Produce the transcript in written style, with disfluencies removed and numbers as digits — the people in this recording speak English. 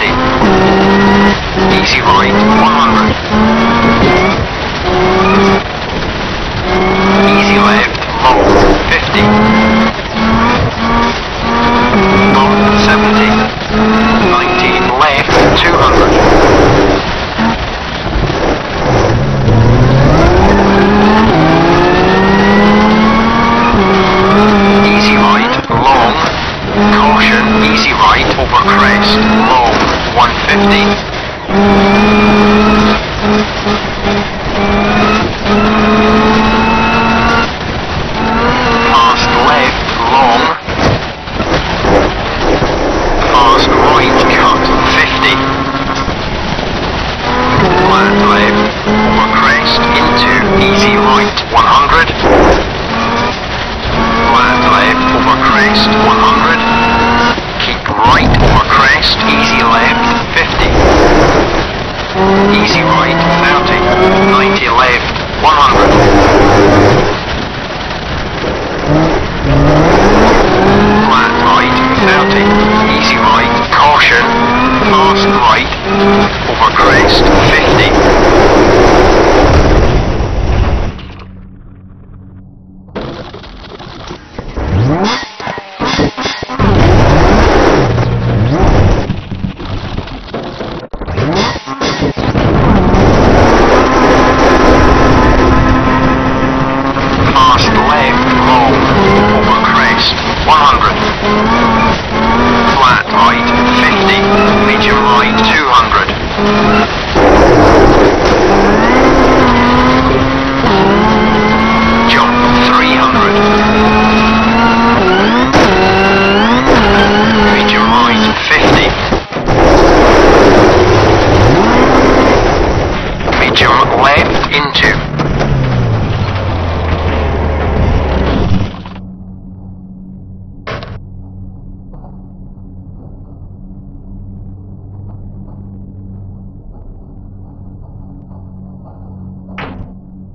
rotate. Easy right, one over. Easy left, low, 50. Low, 70. 19, left, 200. Easy right, long, caution, easy right, over crest, low, 150.